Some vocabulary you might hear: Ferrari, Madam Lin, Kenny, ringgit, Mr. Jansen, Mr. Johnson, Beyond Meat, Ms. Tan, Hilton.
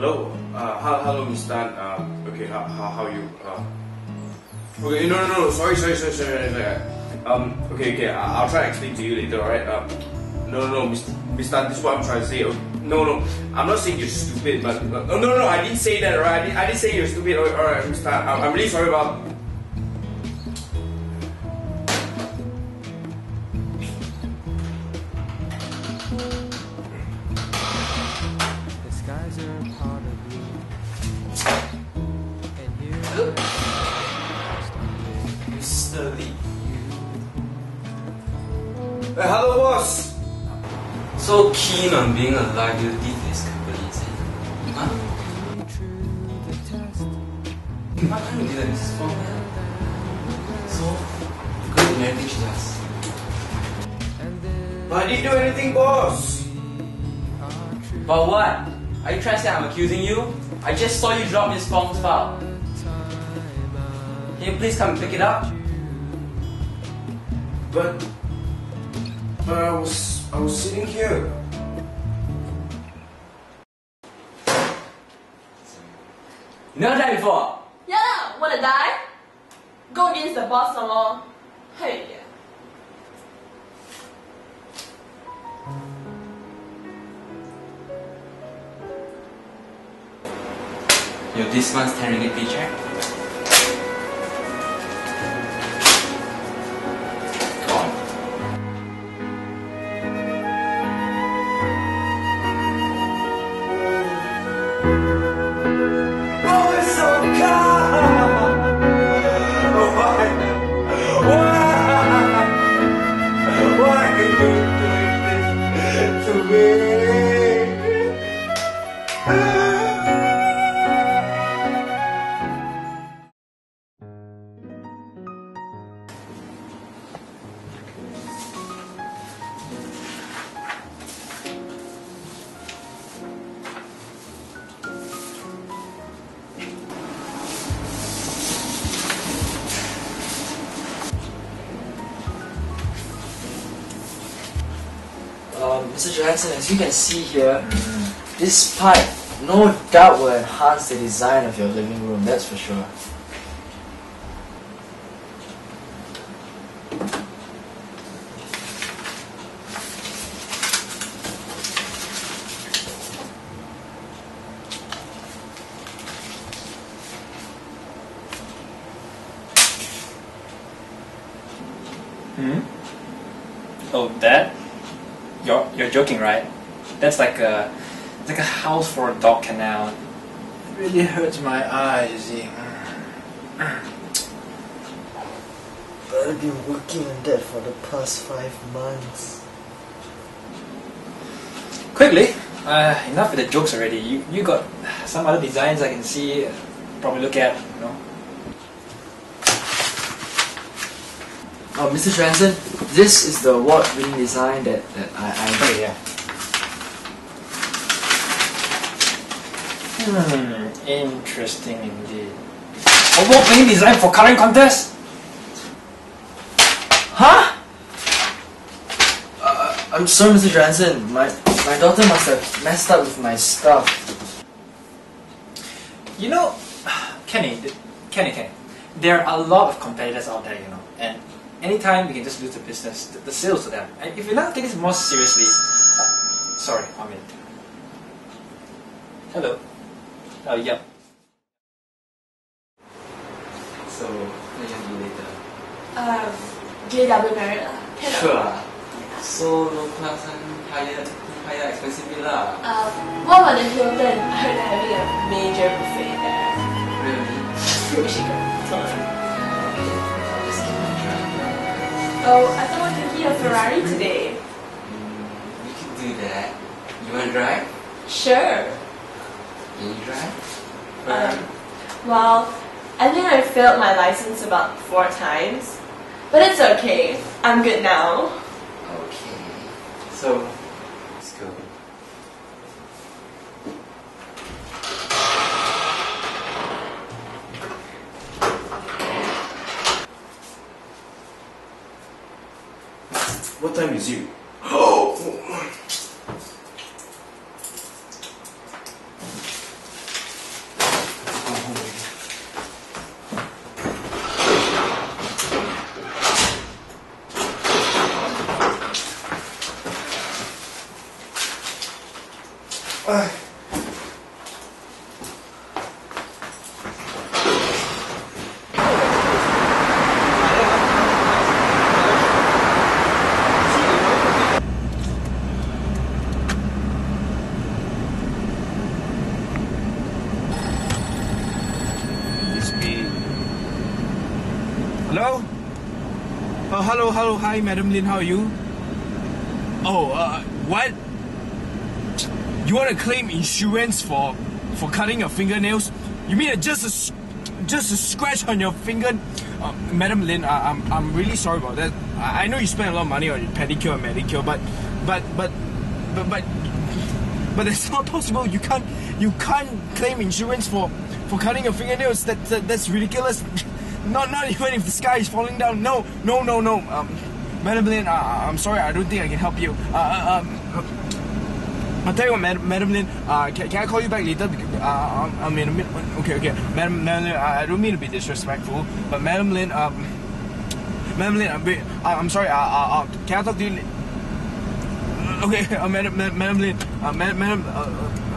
Hello, hello, Ms. Tan. Okay, how are you? Okay, no, sorry. Okay, I'll try to explain to you later, alright? No, Ms. Tan, this is what I'm trying to say. No, I'm not saying you're stupid, but no, I didn't say that, alright? I didn't say you're stupid, alright, Ms. Tan. I'm really sorry about. Hello, boss! So keen on being a liability to this company, is it? Huh? How can we do that? This is for me. So, good and everything she does. But I didn't do anything, boss! But what? Are you trying to say I'm accusing you? I just saw you drop Ms. Bong's file. Can you please come pick it up? But I was sitting here. You never died before? Yeah, wanna die? Go against the boss along. Hey. Yo, this month's 10 ringgit paycheck. Mr. Johnson, as you can see here, this pipe no doubt will enhance the design of your living room, that's for sure. Oh, that? You're joking, right? That's like a house for a dog canal. It really hurts my eyes. But I've been working on that for the past 5 months. Quickly, enough with the jokes already. You got some other designs I can see, probably look at, you know. Oh, Mr. Jansen, this is the award-winning design that I made. Yeah. Interesting indeed. Award-winning design for current contest? Huh? I'm sorry, Mr. Jansen. My daughter must have messed up with my stuff. You know, Kenny. There are a lot of competitors out there, you know, and anytime we can just lose the business, the sales to them. And if you're not taking this more seriously, sorry, one minute. Hello. Oh, yep. So, what do you do later? JW married. Sure. Yeah. So low class and higher expensive villa. What about the Hilton? I heard they're having a major buffet there. Really? We should go. Oh, I thought we were taking a Ferrari today. We can do that. You want to drive? Sure. Can you drive? Well, I think I failed my license about 4 times. But it's okay. I'm good now. Okay. So, let's go. What time is you? Oh! Hello, hi, Madam Lin, how are you? Oh, what? You want to claim insurance for cutting your fingernails? You mean just a scratch on your finger? Madam Lin, I'm really sorry about that. I know you spend a lot of money on your pedicure and manicure, but that's not possible. You can't claim insurance for cutting your fingernails. That's ridiculous. Not even if the sky is falling down. No. Madam Lin, I'm sorry. I don't think I can help you. I'll tell you what, Madam Lin, can I call you back later? I'm in a minute. Okay. Madam Lin, I don't mean to be disrespectful, but Madam Lin, I'm sorry. Can I talk to you? Okay, Madam Lin,